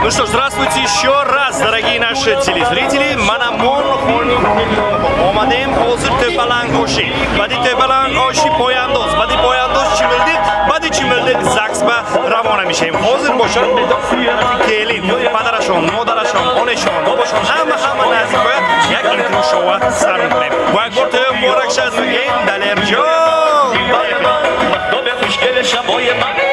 Ну что ж, здравствуйте еще раз, дорогие наши телезрители. Манамон Омадем Позы Төпалан Оши. Бади Төпалан Оши Пояндос. Бади Пояндос Чимилдик. Бади Чимилдик Заксба Равона Мишем. Позы Бошар Келин. Падарашон, Модарашон, Онешон, Обошон. Хама Назиба. Як Интрушова Сармплем. Вагорты Муракшаз Гейм Далерджо. Добя Кушкеле Шабоя Маме.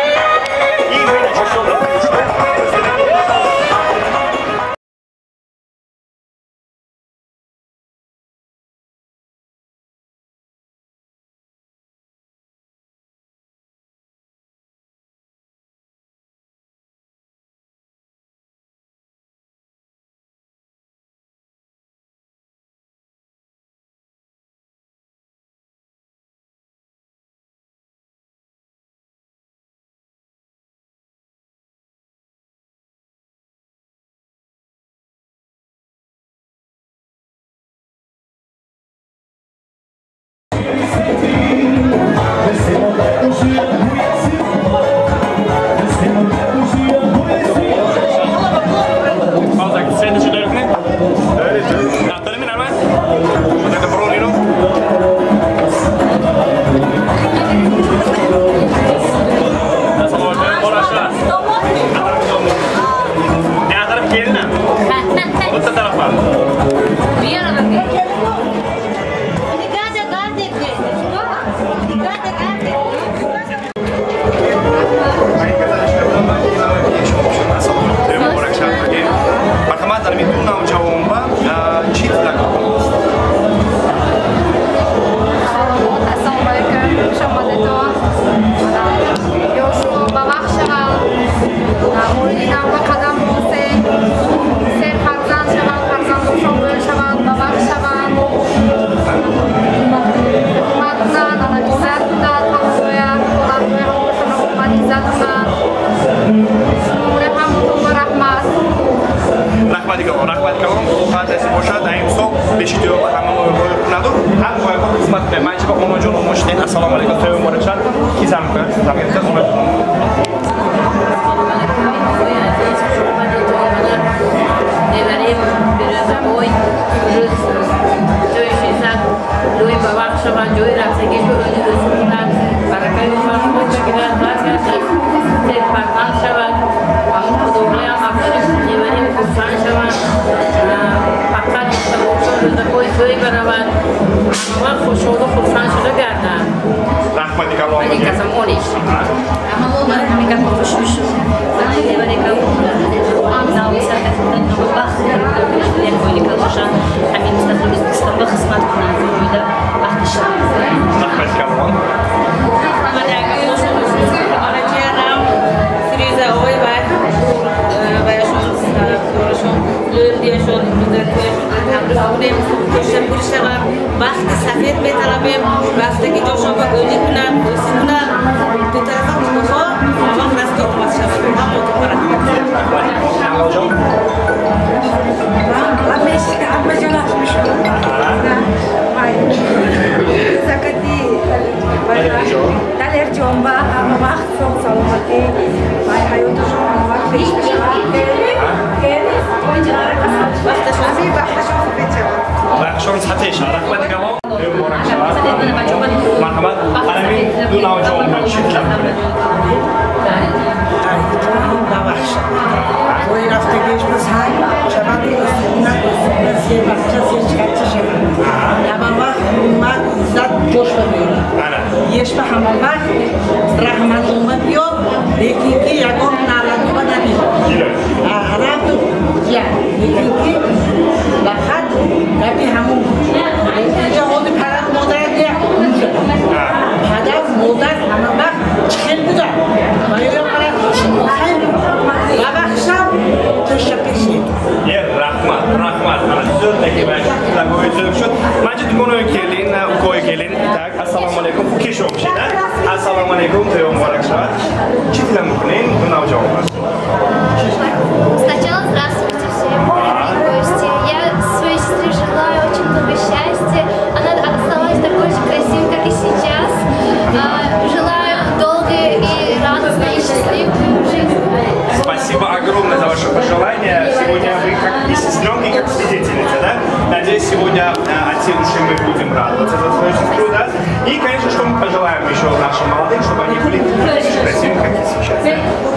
Спасибо огромное за ваше пожелание. Сегодня вы как и сестренки, как свидетельница, да? Надеюсь, сегодня от всей души мы будем радоваться за свою сестру, да? И, конечно, что мы пожелаем еще нашим молодым, чтобы они были красивыми, как и сейчас.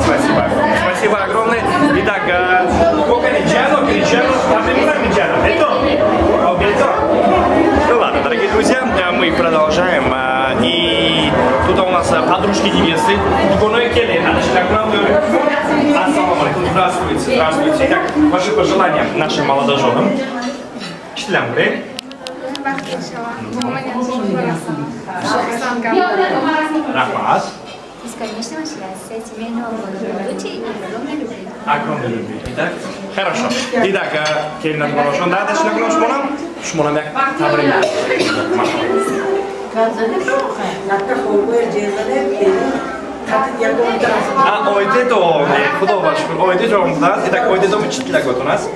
Спасибо. Спасибо огромное. Итак, ну ладно, дорогие друзья, мы продолжаем. И тут у нас подружки-невесты. Здравствуйте, здравствуйте. Итак, ваши пожелания нашим молодоженам. Читлянгры. Рахмат. Бесконечного счастья, семейного благополучия и огромной любви. Огромной любви. Итак, хорошо. Итак, Кельнар Балашон, да, дальше нагнем шмоном. Шмоном я. А, ойде дом, худоба, ойде дом, да, и так ойде дом, читли так вот у нас.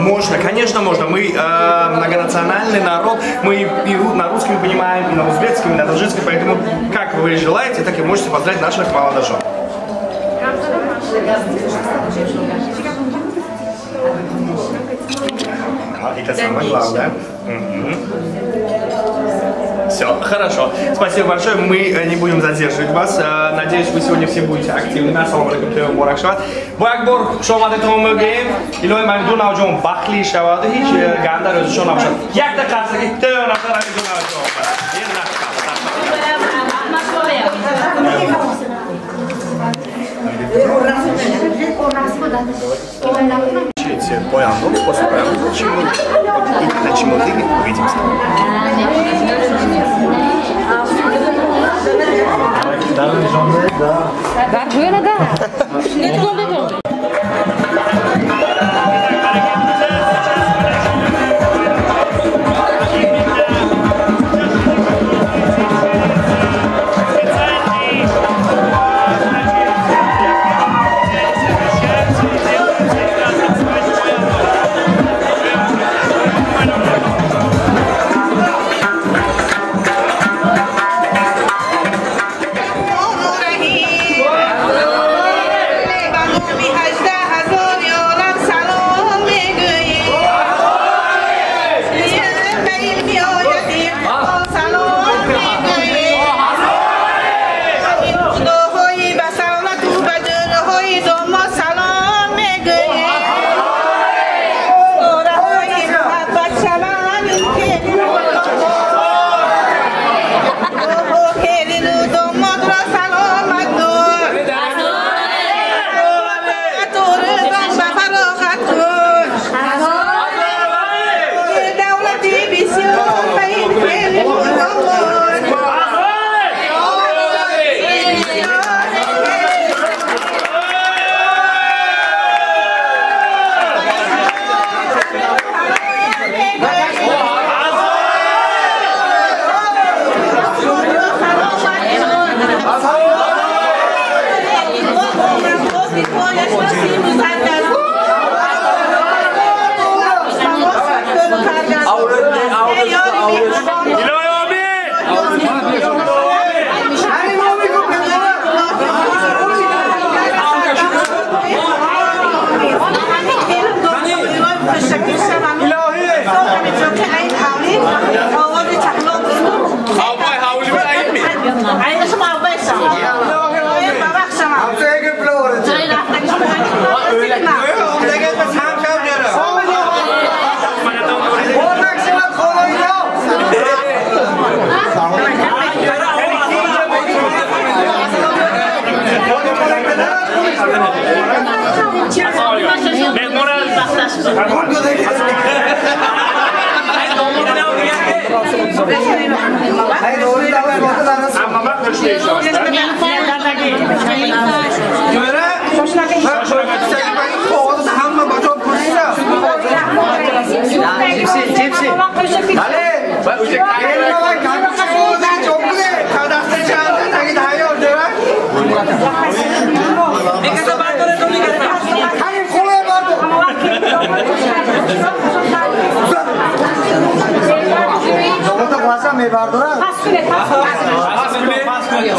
Можно, конечно, можно. Мы многонациональный народ, мы и на русском понимаем, и на узбекском, и на таджикском, поэтому как вы желаете, так и можете поздравить наших молодожен. Это самое главное. Все, хорошо. Спасибо большое. Мы не будем задерживать вас. Надеюсь, вы сегодня все будете активны. Ассаламу алейкум, тем муракшат. Буакбор, шомады томогеем. Илой мамду научом бахли шаваду. Хич ганда розушон научом. Якта касаки тем назарами дунаучом. Учите поянду, после поянду, чему, на чему ты увидимся. Да. Dale, va, usted cae en la banca, 파스쿨에 파스쿨에 파스쿨에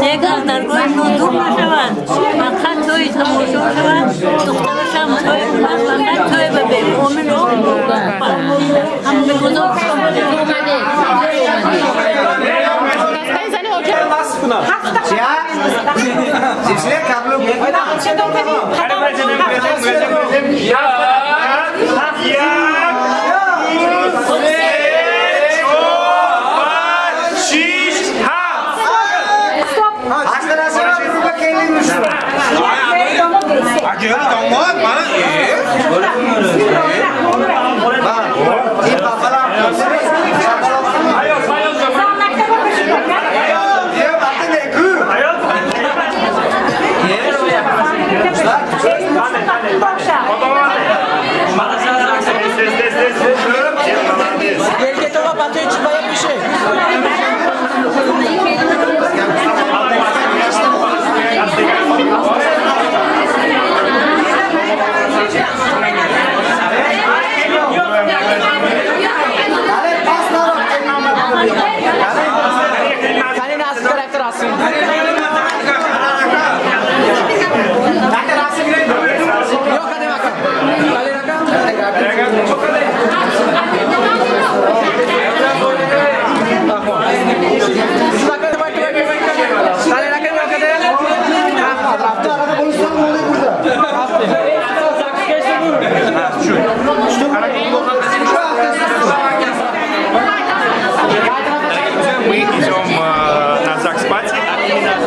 на ЗАГС-пати.